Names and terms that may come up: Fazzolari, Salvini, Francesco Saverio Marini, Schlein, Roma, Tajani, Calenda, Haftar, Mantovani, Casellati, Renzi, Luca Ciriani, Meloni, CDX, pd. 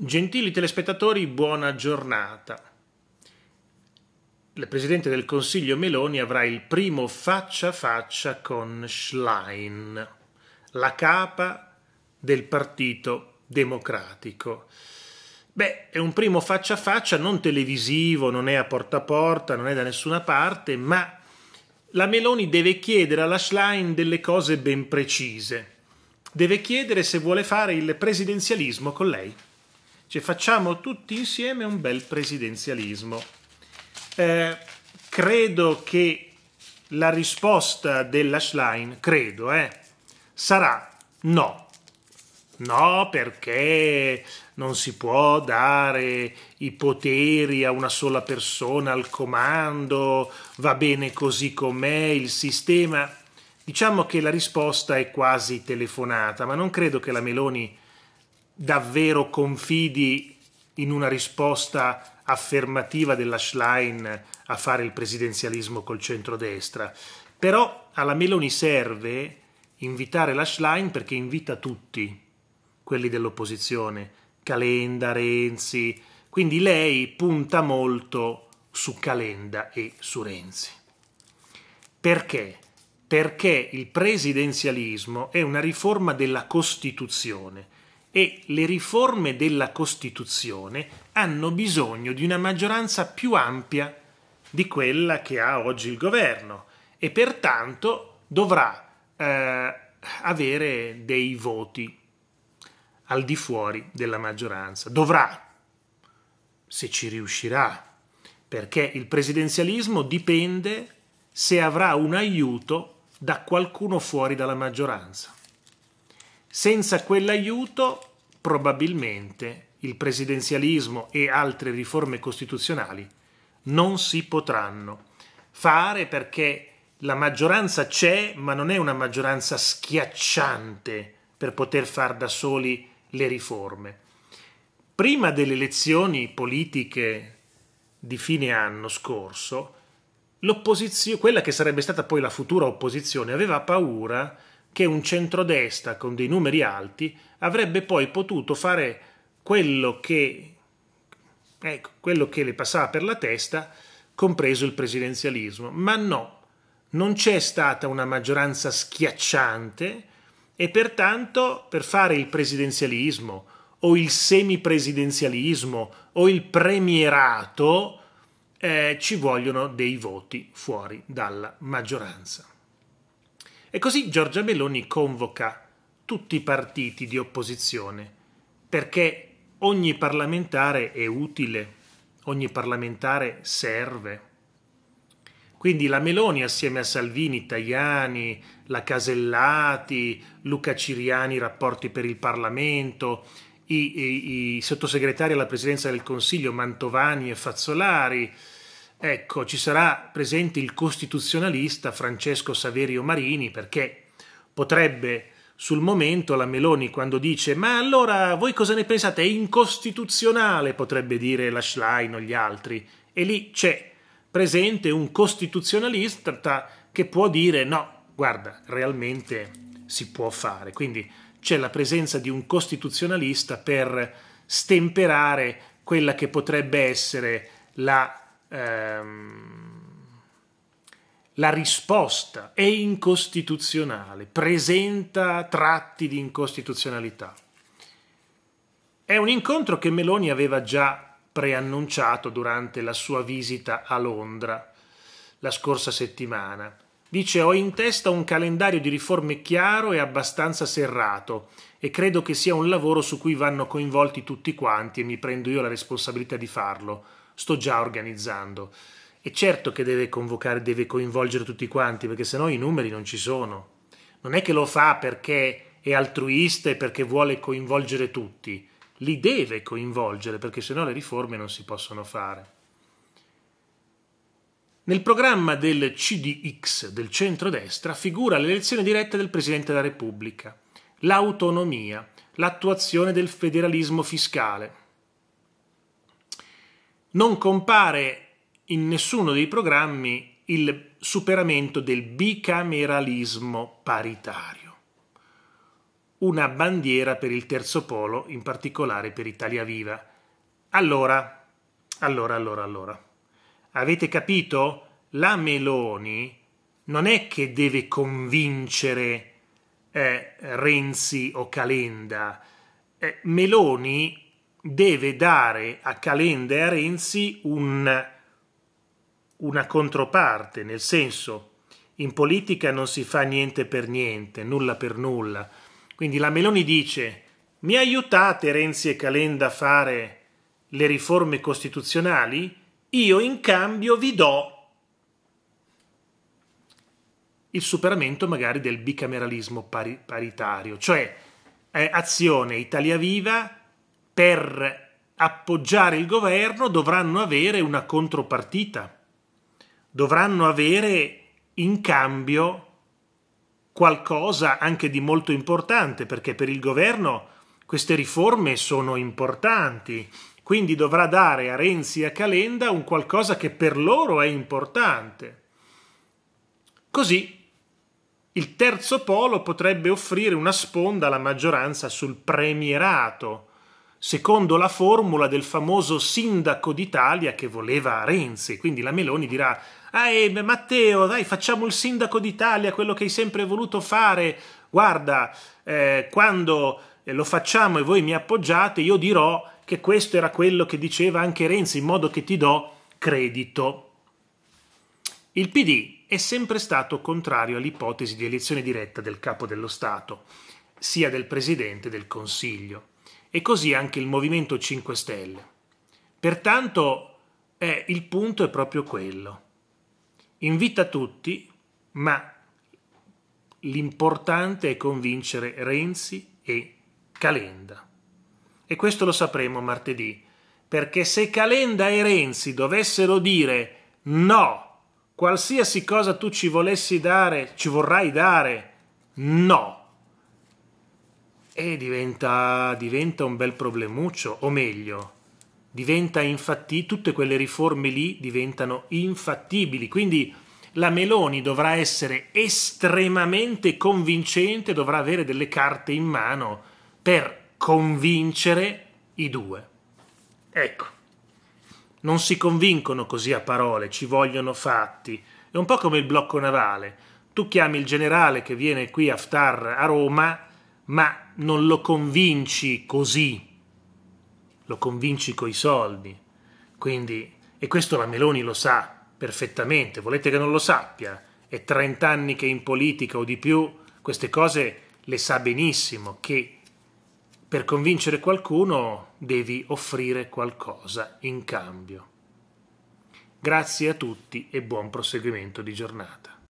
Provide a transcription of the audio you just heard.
Gentili telespettatori, buona giornata. La Presidente del Consiglio Meloni avrà il primo faccia a faccia con Schlein, la capa del Partito Democratico. Beh, è un primo faccia a faccia non televisivo, non è a porta, non è da nessuna parte, ma la Meloni deve chiedere alla Schlein delle cose ben precise. Deve chiedere se vuole fare il presidenzialismo con lei. Cioè, facciamo tutti insieme un bel presidenzialismo. Credo che la risposta della Schlein, sarà no. No, perché non si può dare i poteri a una sola persona al comando, va bene così com'è il sistema. Diciamo che la risposta è quasi telefonata, ma non credo che la Meloni davvero confidi in una risposta affermativa della Schlein a fare il presidenzialismo col centrodestra. Però alla Meloni serve invitare la Schlein, perché invita tutti quelli dell'opposizione, Calenda, Renzi, quindi lei punta molto su Calenda e su Renzi. Perché? Perché il presidenzialismo è una riforma della Costituzione e le riforme della Costituzione hanno bisogno di una maggioranza più ampia di quella che ha oggi il governo e pertanto dovrà avere dei voti al di fuori della maggioranza. Dovrà, se ci riuscirà, perché il presidenzialismo dipende se avrà un aiuto da qualcuno fuori dalla maggioranza. Senza quell'aiuto probabilmente il presidenzialismo e altre riforme costituzionali non si potranno fare, perché la maggioranza c'è, ma non è una maggioranza schiacciante per poter far da soli le riforme. Prima delle elezioni politiche di fine anno scorso, l'opposizione, quella che sarebbe stata poi la futura opposizione, aveva paura che un centrodestra con dei numeri alti avrebbe poi potuto fare quello che le passava per la testa, compreso il presidenzialismo. Ma no, non c'è stata una maggioranza schiacciante e pertanto per fare il presidenzialismo o il semipresidenzialismo o il premierato ci vogliono dei voti fuori dalla maggioranza. E così Giorgia Meloni convoca tutti i partiti di opposizione, perché ogni parlamentare è utile, ogni parlamentare serve. Quindi la Meloni, assieme a Salvini, Tajani, la Casellati, Luca Ciriani, rapporti per il Parlamento, i sottosegretari alla Presidenza del Consiglio, Mantovani e Fazzolari. Ecco, ci sarà presente il costituzionalista Francesco Saverio Marini, perché potrebbe sul momento la Meloni, quando dice «Ma allora voi cosa ne pensate? È incostituzionale!» potrebbe dire la Schlein o gli altri. E lì c'è presente un costituzionalista che può dire «No, guarda, realmente si può fare». Quindi c'è la presenza di un costituzionalista per stemperare quella che potrebbe essere la risposta è incostituzionale, presenta tratti di incostituzionalità. È un incontro che Meloni aveva già preannunciato durante la sua visita a Londra la scorsa settimana. Dice: «Ho in testa un calendario di riforme chiaro e abbastanza serrato e credo che sia un lavoro su cui vanno coinvolti tutti quanti e mi prendo io la responsabilità di farlo. Sto già organizzando». E certo che deve convocare, deve coinvolgere tutti quanti, perché sennò i numeri non ci sono. Non è che lo fa perché è altruista e perché vuole coinvolgere tutti. Li deve coinvolgere, perché sennò le riforme non si possono fare. Nel programma del CDX, del centrodestra, figura l'elezione diretta del Presidente della Repubblica, l'autonomia, l'attuazione del federalismo fiscale. Non compare in nessuno dei programmi il superamento del bicameralismo paritario. una bandiera per il terzo polo, in particolare per Italia Viva. Allora. Avete capito? La Meloni non è che deve convincere Renzi o Calenda. Meloni deve dare a Calenda e a Renzi una controparte, nel senso, in politica non si fa niente per niente, nulla per nulla. Quindi la Meloni dice: mi aiutate Renzi e Calenda a fare le riforme costituzionali? Io in cambio vi do il superamento magari del bicameralismo paritario, cioè Azione Italia Viva per appoggiare il governo dovranno avere una contropartita, dovranno avere in cambio qualcosa anche di molto importante, perché per il governo queste riforme sono importanti, quindi dovrà dare a Renzi e a Calenda un qualcosa che per loro è importante. Così il terzo polo potrebbe offrire una sponda alla maggioranza sul premierato, secondo la formula del famoso sindaco d'Italia che voleva Renzi. Quindi la Meloni dirà: Matteo, dai, facciamo il sindaco d'Italia, quello che hai sempre voluto fare. Guarda, quando lo facciamo e voi mi appoggiate, io dirò che questo era quello che diceva anche Renzi, in modo che ti do credito. Il PD è sempre stato contrario all'ipotesi di elezione diretta del capo dello Stato, sia del Presidente del Consiglio, e così anche il Movimento 5 Stelle. Pertanto il punto è proprio quello. Invita tutti, ma l'importante è convincere Renzi e Calenda. E questo lo sapremo martedì, perché se Calenda e Renzi dovessero dire no, qualsiasi cosa tu ci volessi dare, ci vorrai dare, no, e diventa un bel problemuccio, o meglio, diventa infatti tutte quelle riforme lì diventano infattibili. Quindi la Meloni dovrà essere estremamente convincente, dovrà avere delle carte in mano per convincere i due. Ecco, non si convincono così a parole, ci vogliono fatti. È un po' come il blocco navale. Tu chiami il generale che viene qui, Haftar, a Roma, ma non lo convinci così, lo convinci coi soldi. Quindi, e questo la Meloni lo sa perfettamente, volete che non lo sappia? È 30 anni che in politica o di più queste cose le sa benissimo, che per convincere qualcuno devi offrire qualcosa in cambio. Grazie a tutti e buon proseguimento di giornata.